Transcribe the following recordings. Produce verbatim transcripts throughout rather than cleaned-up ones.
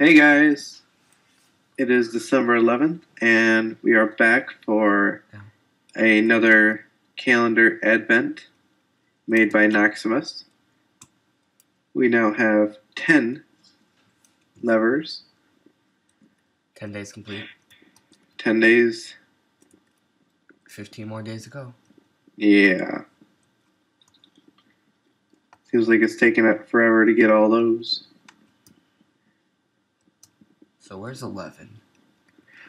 Hey guys, it is December eleventh, and we are back for another calendar advent made by Noximus. We now have ten levers. ten days complete. ten days. fifteen more days to go. Yeah. Seems like it's taking up forever to get all those. So where's eleven?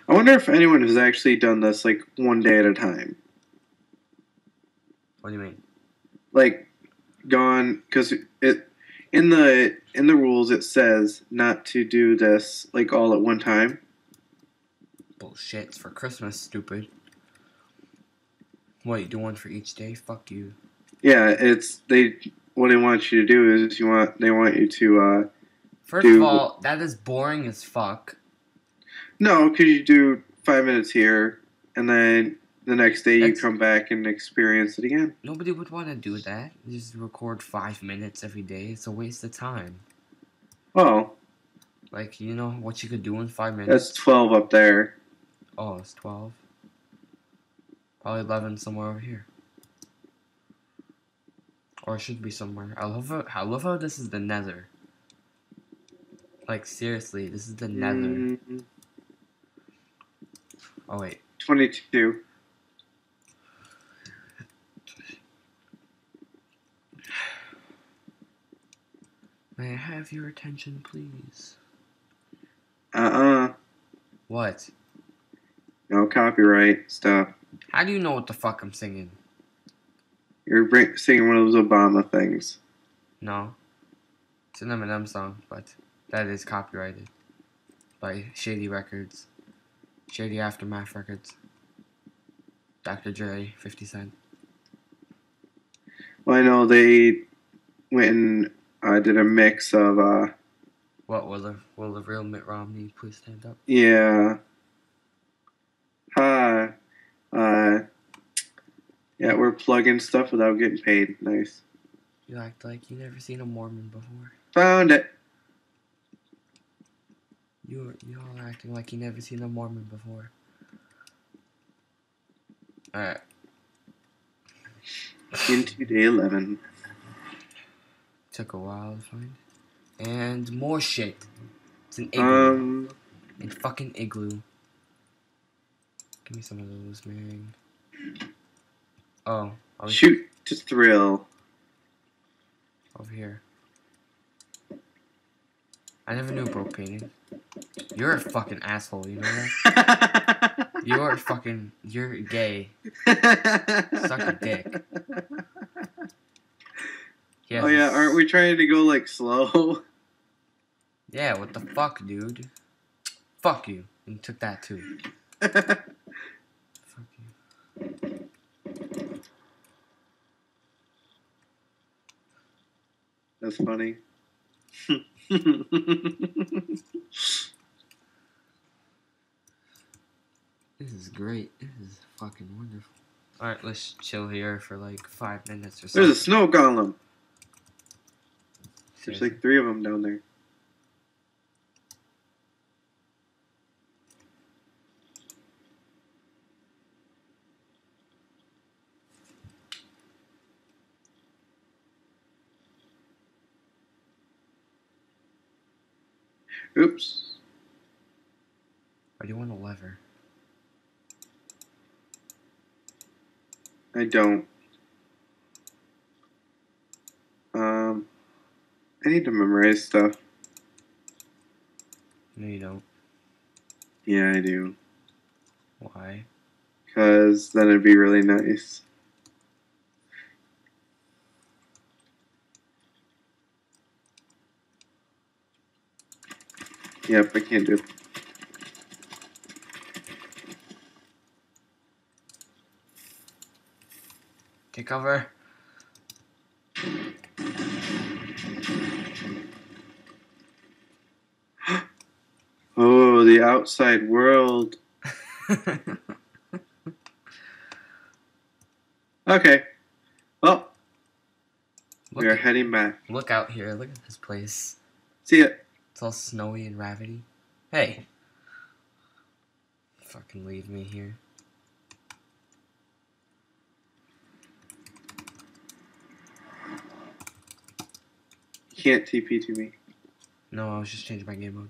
I wonder if anyone has actually done this, like, one day at a time. What do you mean? Like, gone, because it in the in the rules it says not to do this, like, all at one time. Bullshit, it's for Christmas, stupid. What, you do one for each day? Fuck you. Yeah, it's, they, what they want you to do is you want, they want you to, uh, First do, of all, that is boring as fuck. No, because you do five minutes here, and then the next day That's, you come back and experience it again. Nobody would want to do that. You just record five minutes every day. It's a waste of time. Well. Like, you know what you could do in five minutes? That's twelve up there. Oh, it's twelve? Probably eleven somewhere over here. Or it should be somewhere. I love how, I love how this is the nether. Like, seriously, this is the nether. Mm. Oh, wait. twenty-two. May I have your attention, please? Uh-uh. What? No copyright stuff. How do you know what the fuck I'm singing? You're singing one of those Obama things. No. It's an Eminem song, but... that is copyrighted by Shady Records, Shady Aftermath Records, Doctor Dre, fifty cent. Well, I know they went and uh, did a mix of... Uh, what, will the, will the real Mitt Romney please stand up? Yeah. Hi. Uh, uh, yeah, we're plugging stuff without getting paid. Nice. You act like you never seen a Mormon before. Found it. You're, you're all acting like you never seen a Mormon before. Alright. Into day eleven. Took a while to find. And more shit. It's an igloo. Um. It's fucking igloo. Give me some of those, man. Oh. Shoot to thrill. Over here. I never knew broke painting. You're a fucking asshole, you know that? You're fucking... You're gay. Suck a dick. Yes. Oh yeah, aren't we trying to go, like, slow? Yeah, what the fuck, dude? Fuck you. And you took that, too. Fuck you. That's funny. This is great. This is fucking wonderful. Alright, let's chill here for like five minutes or so. There's a snow golem. Seriously? There's like three of them down there. Oops. I do want a lever. I don't. Um, I need to memorize stuff. No, you don't. Yeah, I do. Why? Because then it'd be really nice. Yep, I can't do it. Take cover. Oh, the outside world. Okay. Well, look, we are heading back. Look out here. Look at this place. See it. It's all snowy and ravity. Hey! Fucking leave me here. Can't T P to me. No, I was just changing my game mode.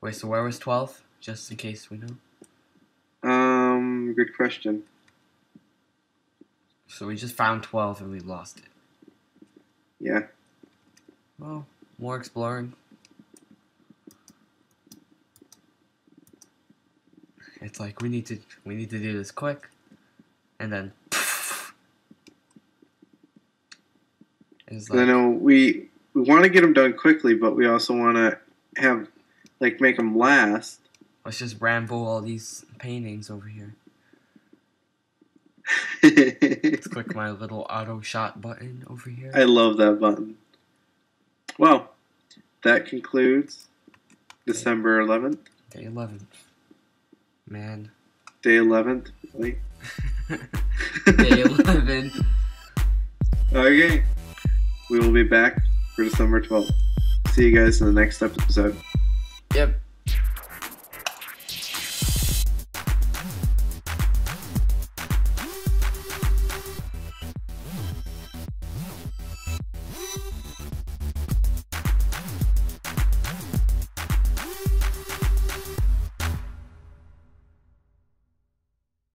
Wait, so where was twelve? Just in case we know. Um, good question. So we just found twelve and we lost it. Yeah. Well, more exploring. It's like we need to we need to do this quick, and then. Poof, it's like, I know we we want to get them done quickly, but we also want to have. Like, make them last. Let's just ramble all these paintings over here. Let's click my little auto shot button over here. I love that button. Well, that concludes Day. December eleventh. Day eleventh. Man. Day eleventh. Really? Day eleven. Okay. We will be back for December twelfth. See you guys in the next episode. Yep.